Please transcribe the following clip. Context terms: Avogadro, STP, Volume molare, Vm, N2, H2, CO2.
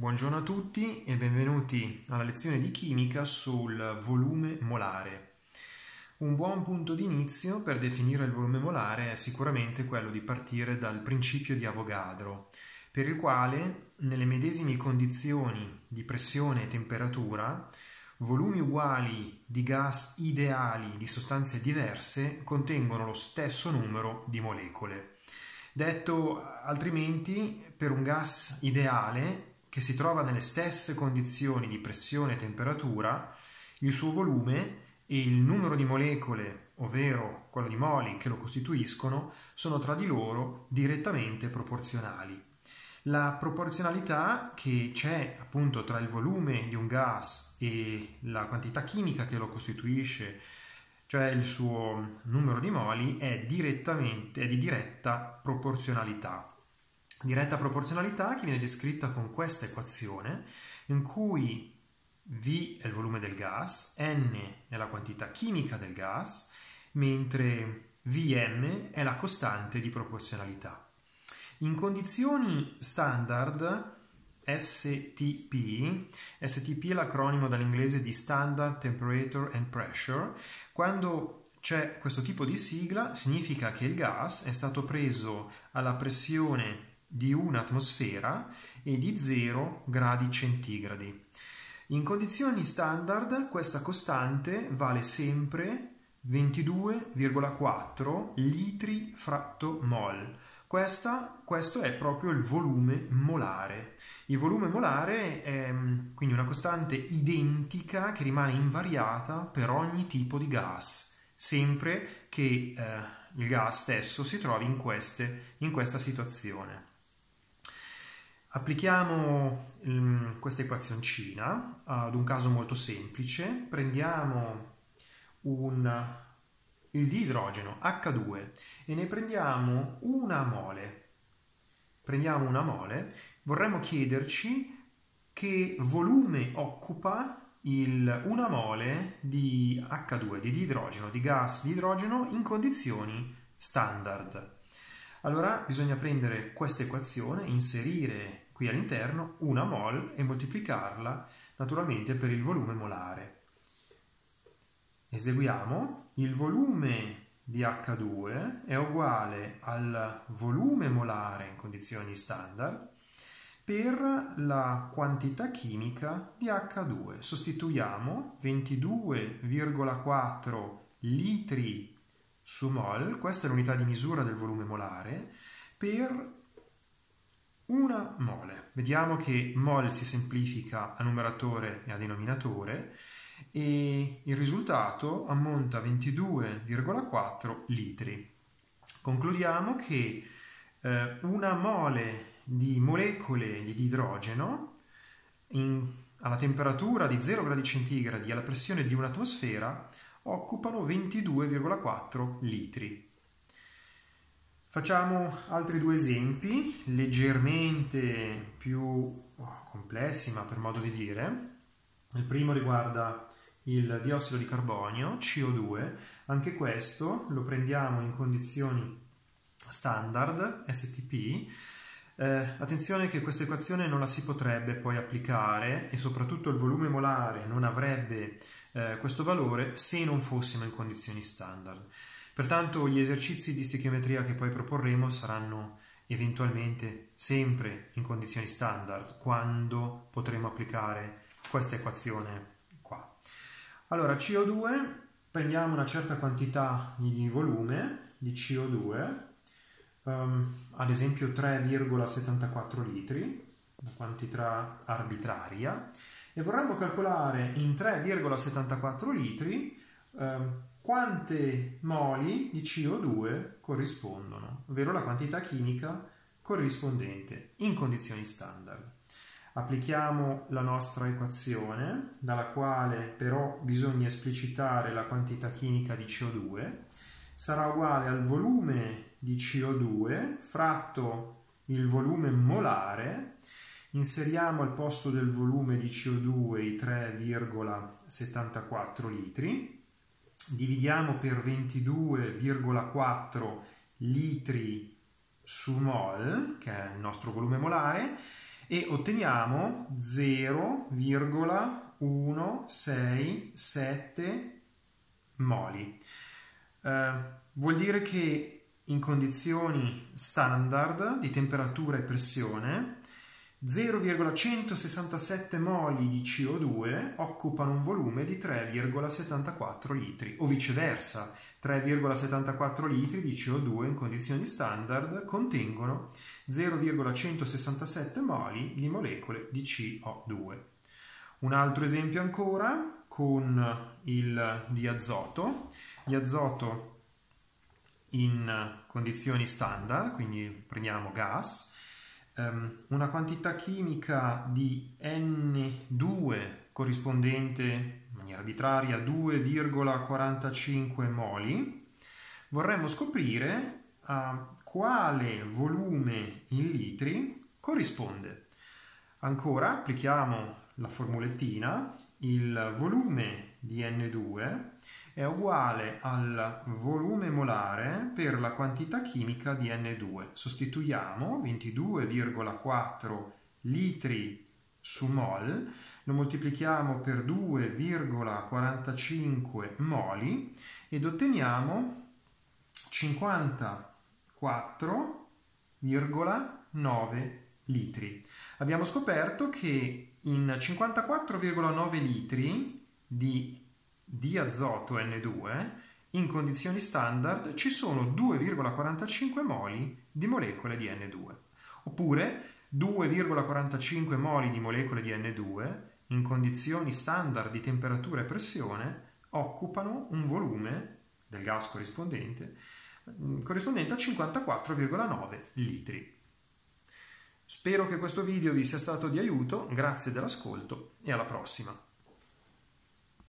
Buongiorno a tutti e benvenuti alla lezione di chimica sul volume molare. Un buon punto di inizio per definire il volume molare è sicuramente quello di partire dal principio di Avogadro, per il quale nelle medesime condizioni di pressione e temperatura, volumi uguali di gas ideali di sostanze diverse contengono lo stesso numero di molecole. Detto altrimenti, per un gas ideale che si trova nelle stesse condizioni di pressione e temperatura, il suo volume e il numero di molecole, ovvero quello di moli che lo costituiscono, sono tra di loro direttamente proporzionali. La proporzionalità che c'è appunto tra il volume di un gas e la quantità chimica che lo costituisce, cioè il suo numero di moli, è di diretta proporzionalità. Diretta proporzionalità che viene descritta con questa equazione in cui V è il volume del gas, N è la quantità chimica del gas, mentre Vm è la costante di proporzionalità. In condizioni standard STP è l'acronimo dall'inglese di Standard Temperature and Pressure. Quando c'è questo tipo di sigla significa che il gas è stato preso alla pressione di un'atmosfera e di 0 gradi centigradi. In condizioni standard questa costante vale sempre 22,4 litri fratto mol. Questo è proprio il volume molare. Il volume molare è quindi una costante identica che rimane invariata per ogni tipo di gas, sempre che il gas stesso si trovi in questa situazione. Applichiamo questa equazioncina ad un caso molto semplice. Prendiamo il diidrogeno H2 e ne prendiamo una mole. Vorremmo chiederci che volume occupa una mole di H2, di diidrogeno, di gas di idrogeno in condizioni standard. Allora bisogna prendere questa equazione, inserire qui all'interno una mol e moltiplicarla naturalmente per il volume molare. Eseguiamo. Il volume di H2 è uguale al volume molare in condizioni standard per la quantità chimica di H2. Sostituiamo 22,4 litri su mol, questa è l'unità di misura del volume molare, per una mole. Vediamo che mol si semplifica a numeratore e a denominatore e il risultato ammonta a 22,4 litri. Concludiamo che una mole di molecole di idrogeno alla temperatura di 0 gradi centigradi alla pressione di un'atmosfera occupano 22,4 litri. Facciamo altri due esempi, leggermente più complessi, ma per modo di dire. Il primo riguarda il diossido di carbonio, CO2. Anche questo lo prendiamo in condizioni standard, STP. Attenzione che questa equazione non la si potrebbe poi applicare e soprattutto il volume molare non avrebbe questo valore se non fossimo in condizioni standard. Pertanto gli esercizi di stichiometria che poi proporremo saranno eventualmente sempre in condizioni standard quando potremo applicare questa equazione qua. Allora, CO2, prendiamo una certa quantità di volume di CO2, ad esempio 3,74 litri, una quantità arbitraria, e vorremmo calcolare in 3,74 litri quante moli di CO2 corrispondono, ovvero la quantità chimica corrispondente in condizioni standard. Applichiamo la nostra equazione, dalla quale però bisogna esplicitare la quantità chimica di CO2. Sarà uguale al volume di CO2 fratto il volume molare. Inseriamo al posto del volume di CO2 i 3,74 litri, dividiamo per 22,4 litri su mol, che è il nostro volume molare, e otteniamo 0,167 moli. Vuol dire che in condizioni standard di temperatura e pressione 0,167 moli di CO2 occupano un volume di 3,74 litri, o viceversa, 3,74 litri di CO2 in condizioni standard contengono 0,167 moli di molecole di CO2. Un altro esempio ancora con il diazoto. Diazoto in condizioni standard, quindi prendiamo gas, una quantità chimica di N2 corrispondente in maniera arbitraria a 2,45 moli. Vorremmo scoprire a quale volume in litri corrisponde. Ancora applichiamo la formulettina. Il volume di N2 è uguale al volume molare per la quantità chimica di N2. Sostituiamo 22,4 litri su mol, lo moltiplichiamo per 2,45 moli ed otteniamo 54,9 litri. Abbiamo scoperto che in 54,9 litri di diazoto N2 in condizioni standard ci sono 2,45 moli di molecole di N2, oppure 2,45 moli di molecole di N2 in condizioni standard di temperatura e pressione occupano un volume del gas corrispondente a 54,9 litri. Spero che questo video vi sia stato di aiuto, grazie dell'ascolto e alla prossima!